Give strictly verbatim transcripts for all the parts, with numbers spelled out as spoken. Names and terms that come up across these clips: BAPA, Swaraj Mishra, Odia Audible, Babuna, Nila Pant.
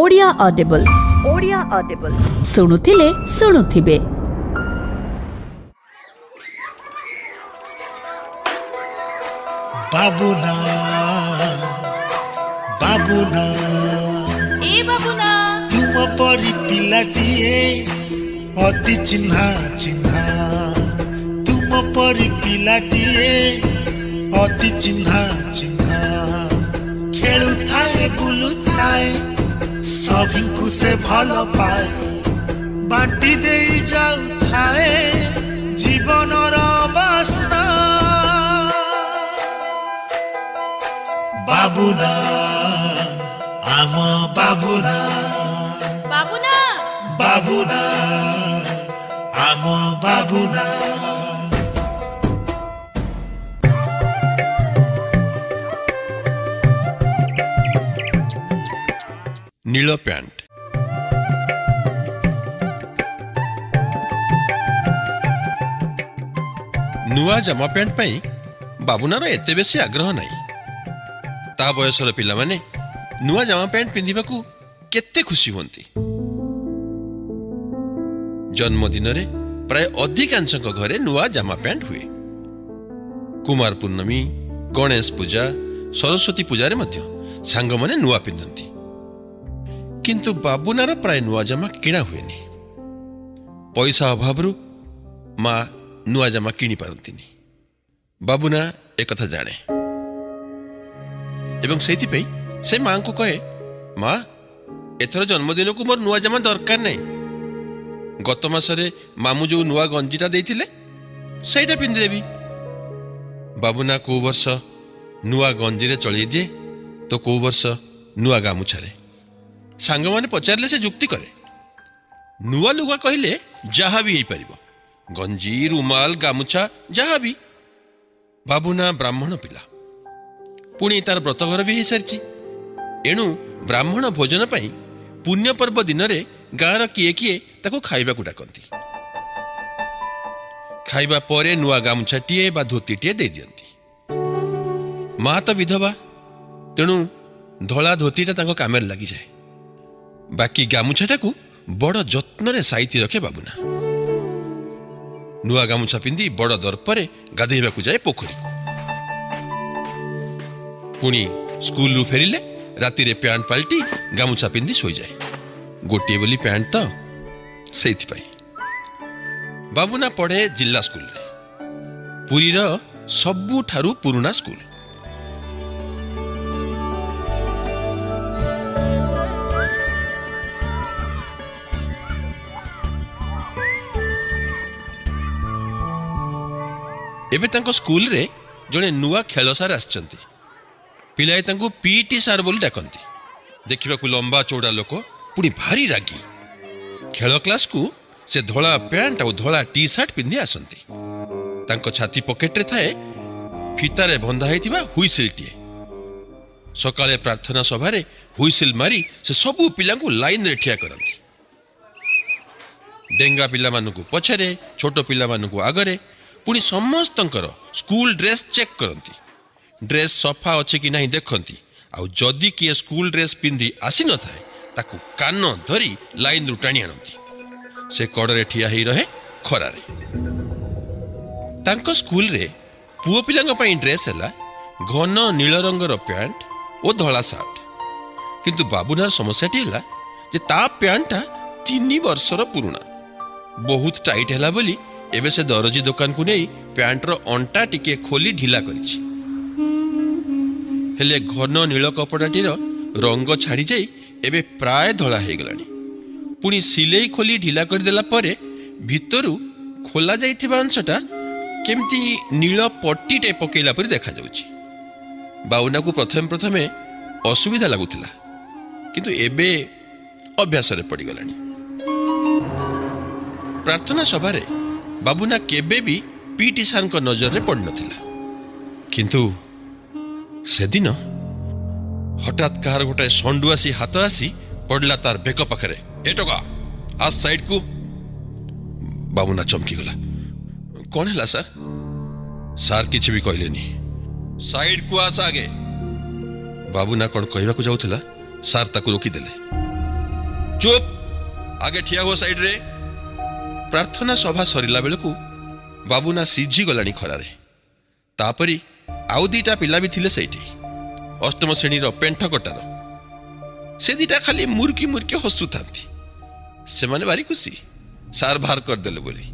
Odia Audible Odia Audible सुनुथिले सुनुथिबे। बाबुना बाबुना ए बाबुना तुम परी पिलाटीए अति चिन्हा चिन्हा तुम परी पिलाटीए अति चिन्हा चिन्हा खेलु थाए बुलु थाए सभी को से भलो पाए बाटी दे जाऊ थाए जीवन रा वासना। बाबुना आम बाबुना बाबुना बाबुना आम बाबुना। नीला पैंट नुआ जामा पैंट पाई बाबुनार एते बेसी आग्रह नहीं। ता बयसर पिलाने नुआ जामा पैंट पिंधा केते खुशी होती। जन्मदिन प्राय अधिकांश घरे नुआ जामा पैंट हुए। कुमार पूर्णमी गणेश पूजा सरस्वती पूजा मध्य सांग माने नुआ पिंधती। किंतु बाबुनार प्राय नुआ जामा किणा हुए नहीं। पैसा अभाव माँ नुआ जामा किणी पारंतिनी। बाबुना एकथा जाने एवं सेथिपई से माँ को कहे माँ एथर जन्मदिन को मोर नुआ जामा दरकार नहीं। गत मासरे मामू जो नुआ गंजीटा देथिले सेटा पिंधेदेवी। बाबुना को वर्ष नुआ गंजी चल दिए तो को वर्ष नुआ गामुछारे। सांग माने पचारे से जुक्ति करे नुआ लुगा कहले जहाँ भी होईपर गंजी रुमाल गामुछा जहाँ भी। बाबुना ब्राह्मण पिला पुणी तार व्रतघर भी हो सारी। एणु ब्राह्मण भोजन पाई पुण्य पर्व दिन रे गाँर किए किए ताको खाइबाकु डाकंती। खाइबा परे नुआ गामुछाटीए बा धोतीटीए दे दियंती। माँ तो विधवा तेणु धला धोतीटा ताको कामेर लगी जाए। बाकी गामुछाटाकु बड़ जत्नरे साइती रखे बाबुना। नुआ गामुछा पिंदी बड़ दर्परे गाधेइबाकु जाए पोखरीकु। पुणी स्कूल फेरिले राती रे पैंट पाल्टी गामुछा पिंधि शोई जाए। गोटे बोली पैंट तो से बाबुना पढ़े जिला स्कूल रे पुरीर सबु ठारू पुरुना स्कूल। एबे तांको स्कूल रे जड़े नुआ खेल सार आछंती। पिलाए तांको पीटी सार बोली डाकती। देखा लंबा चौड़ा लोक पुणी भारी रागी। खेल क्लास को से धला पैंट और धला टी सार्ट पिंधि आसती। छाती पकेट रे थाए फितार बंधा होता हुईसिलटीए। सकाले प्रार्थना सभारे हुईसिल मारी से सबू पिला लाइन रे ठिया करती। डेंगा पिला मानकु पछरे छोट पिला मानकु आगरे पुणी समस्तंकर स्कूल ड्रेस चेक करती। ड्रेस सफा अच्छे कि नहीं देखती। आदि किए स्कूल ड्रेस पिंधि आसी न थाए ताकु कान धरी लाइन रु टाणी आनती। से कड़े ठिया ही रहे खरारे। तांको स्कूल रे पुओ पिलांग पई ड्रेस हैला घन नील रंगर पैंट और धला सार्ट। किंतु बाबुनार समस्याटी हैला जे ता पैंटा तीन वर्षर पुराणा बहुत टाइट हैला बोली एबे से दरजी दुकान को नहीं पैंटर अंटा टिके खोली ढिला करिछि। हेले घन नील कपड़ाटीर रंग छाड़ी जाई एबे प्राय धला हो गलानी। पुणी सिलई खोली ढिला करदेला परे भितरु खोला जाइथिबा अंशटा केमती नील पट्टीटे पकेला परि देखा जाउची। बाउना को प्रथम प्रथमे असुविधा लगुथिला किंतु एबे अभ्यास रे पड़ी गलानी। प्रार्थना सभारे बाबुना केबे भी पीटी सारन को नजर रे पड़ नथिला। किंतु से दिन हठात कहार गोटे षंडु आसी हाथ आसी पड़ला तार बेक पाखे। ए टका आज साइड को। बाबुना चमकीगला। कौन है सर? सार किसी भी कहले साइड को आस आगे। बाबुना कौन कहवाक जाऊला सार ताकू रोकीदेले। चुप आगे ठिया हो साइड रे। प्रार्थना सभा सरला बेलू बाबुना सीझी गलानी खरारे। तापरी आउ दीटा पिला भी थिले सेठी अष्टम श्रेणी पेंठ कटार से दीटा खाली मुर्की मुर्की हसु था से माने भारी खुशी सार बाहर करदेले बोली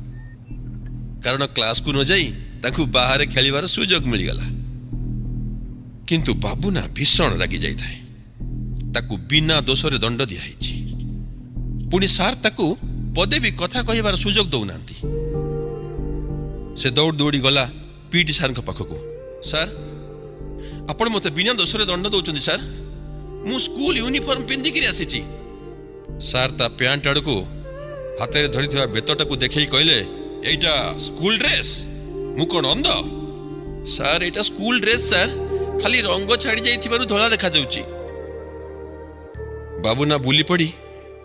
कारण क्लास को न जाई ताकू बाहर खेलिबार सुजोग मिल गला। किंतु बाबुना भीषण रागी जाई थाए ताकू बिना दोषरे दंड दिया हैछि पुनी सार ताकू पदे भी कथा कहिबार सुजोग दउनांती। से दौड़ दौड़ी गला पीटी सार के पाखकू। सार आपण मते बिना दोषरे दंड दउचंती सार मु स्कूल यूनिफॉर्म पिंदी करी आसीछि। सार ता पैंट आड़ को हाथ में धरी थोड़ा बेतटा को देखे कहले एटा स्कूल ड्रेस मु कौन अंध सार एटा स्कूल ड्रेस सार खाली रंग छाड़ी जाई धोला देखा जाउची। बाबुना बुली पड़ी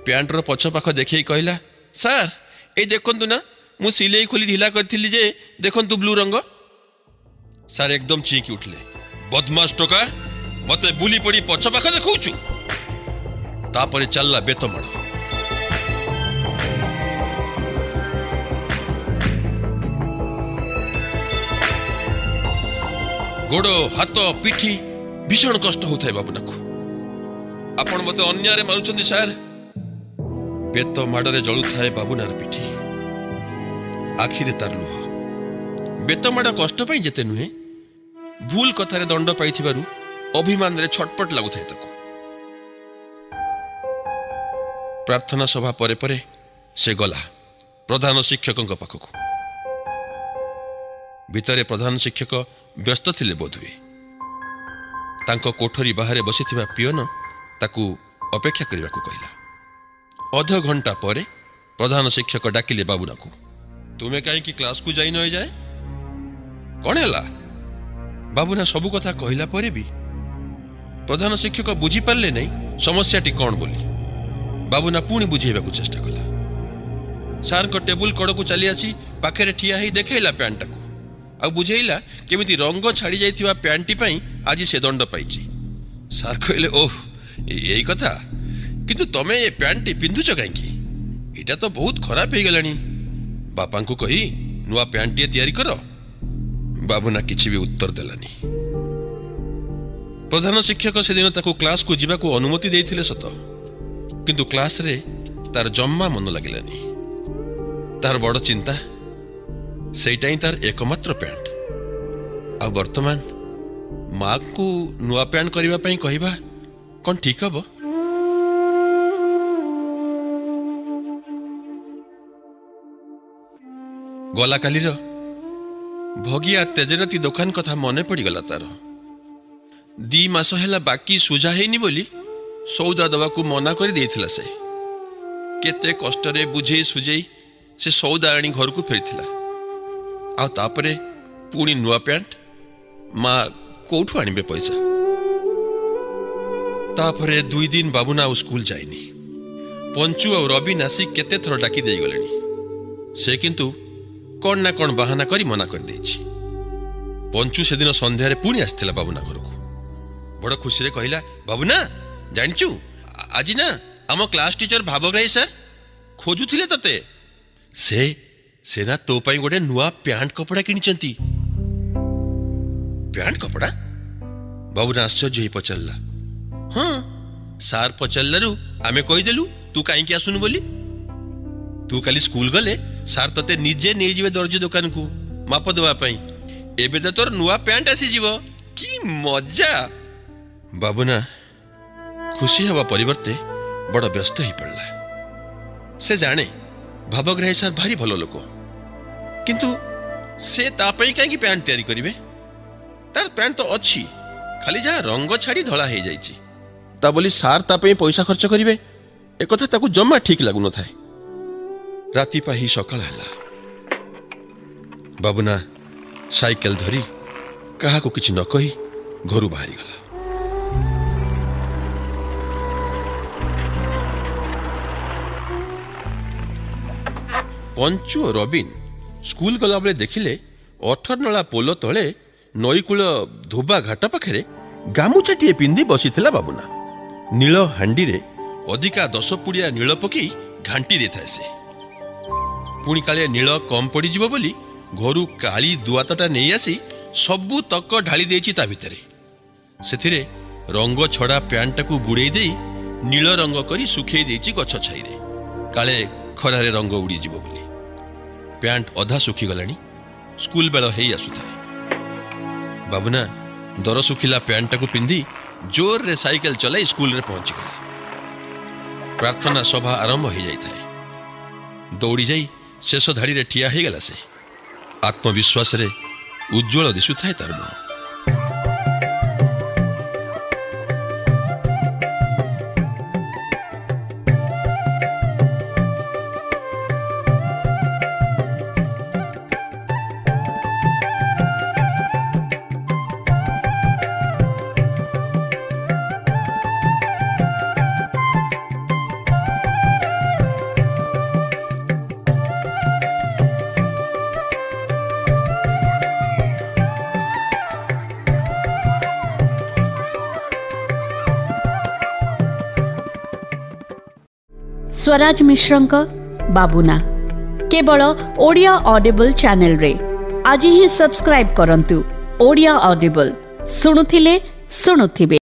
पैंट रो पछ पाख देखे कहला सार ए देखंतु ना मु सिलाई खोली ढीला करथिली जे देखंतु ब्लू रंग। सार एकदम चींकी उठले बदमाश टोका मते बुली पड़ी पछ पाख देखौछु। तापरे चलला बेतमड़। गोड़ो हाथ पिठी भीषण कष्ट होता है बाबुना को। आपण मते अन्यारे मानुचंदी सार। बेत माड़े जलू थाए बाबुनार पिठी आखिरे तार लुह। बेतमाड़ कष्ट पई जेते नुहे भूल कथारे दंड पाइथिबारु अभिमान रे छटपट लागु थाए ताको। प्रार्थना सभा परे परे से गला प्रधान शिक्षक पाखक। भितरे प्रधान शिक्षक व्यस्त थिले बोधवे तांको कोठरी बाहर बसिथिबा पियोन ताकू अपेक्षा करिबाकू कहिला। अध घंटा परे प्रधान शिक्षक डाकिले बाबुना को तुमे काई की क्लास को जाई न होय जाय कोन हला। बाबुना सबु कथा कहिला परे भी प्रधान शिक्षक बुझी पारले नहीं समस्याटी कोन बोली। बाबुना पुणी बुझेबाकू चेष्टा कला। सार को टेबुल कड़ को चली आसी पाखे ठिया ही देखला पैंटा को आ बुझेला केमिति रंग छाड़ी जाइथिबा पैंटी पई आज से दंड पाइछि। सार कहले ओह एई कथा किंतु तमे ए पैंटी पिंधुछ काईकी एटा तो बहुत खराब हो गलानी बापा को कही नुआ पैंटी तैयारी करो। बाबुना किछि भी उत्तर देलानी। प्रधान शिक्षक से दिन ताकू क्लास को जीवा को अनुमति देथिले सत किंतु क्लास रे तार जम्मा मन लगिलानी। तार बड़ चिंता सेटाई तार एकमात्र पैंट आ वर्तमान माँ को नुआ पैंट करिबा पई कहिबा कोन ठीक हबो। गला काली रो भगिया तेजराती दुकान कथा मने पड़ी गला। तार दी मास हैला बाकी सुझा हैनी बोली सौदा दवा को मना कर देथिला। से केते कष्ट रे बुझे सुझे से सौदा आनी घर को फेरिथिला आ तापरे पुणी नुआ पैंट माँ कोठु आनिबे पैसा। तापरे दुई दिन बाबुना आ स्कूल जाइनी। पंचू और रवि नासी केते थर डाकी देई गलेनी से किंतु कोन ना कोन बहाना करी मना कर देछि। पंचू से दिन संध्या रे पुणी आस्थिला बाबुना घर को। बड़ खुशी रे कहिला बाबुना जानचु आज ना आम क्लास टीचर भावग्राही सर खोजुले तते से से ना तो पाई गोटे नुआ पैंट कपड़ा किनिचंती। पैंट कपड़ा बाबुना आश्चर्य हो पचारला। हाँ सार पचारू आमे कहीदेलु तू कहीं आसुनु बोली। तू काली स्कूल गले सार तते निजे नहीं जीवे दर्जी दुकान को माप देवाई एबे तो तोर नुआ पैंट आसीज कि मजा। बाबुना खुशी हवा परिवर्ते बड़ा व्यस्त ही पड़ला। से जाने भावग्राही सार भारी भलो लोक किंतु से तापई काई की पैंट तैयारी करिवे। तार पैंट तो अच्छी खाली जा रंग छाड़ी धला हे जाईची ता बोली सार तापई पैसा खर्च करिवे ए कथा ताकू जम्मा ठीक लागु न थाए। राती पाही सकाळ हला। बाबुना साइकिल धरी कहा को किछि न कहि घरु बाहरी गला। पंचु और रबिन स्कूल गला बेले देखिले अठरनला पोलो तले नईकूल धोबा घाट पाखे गामुछाटीए पिंधि बसीथिला बाबुना। नील हांडी रे अधिका दस पुड़िया नील पकई घाटी दे था से पुणी कालिया नील कम पड़ज बोली घर काली दुआतटा नहीं आसी सबू तक ढाली देता भितर से रंग छड़ा पैंटा को बुड़े दे नील रंग कर सुखे गछ छाई काले खरार रंग उड़ीज बोली पैंट अधा सुखीगला स्कूल बेल हो आसुए बाबुना दर सुखिला पैंटा को पिंधि जोर रे साइकेल चलाई स्कूल रे पहुंची गला। प्रार्थना सभा आरंभ हो जाए दौड़ी जाई शेष धाड़ी रे ठिया हो गला से आत्मविश्वास रे उज्जवल दिशुए तार मुह स्वराज मिश्रंक बाबुना केवल ओडिया ऑडिबल चैनल रे आज ही सब्सक्राइब करंतु। ओडिया ऑडिबल शुणुथिले शुणुथिबे।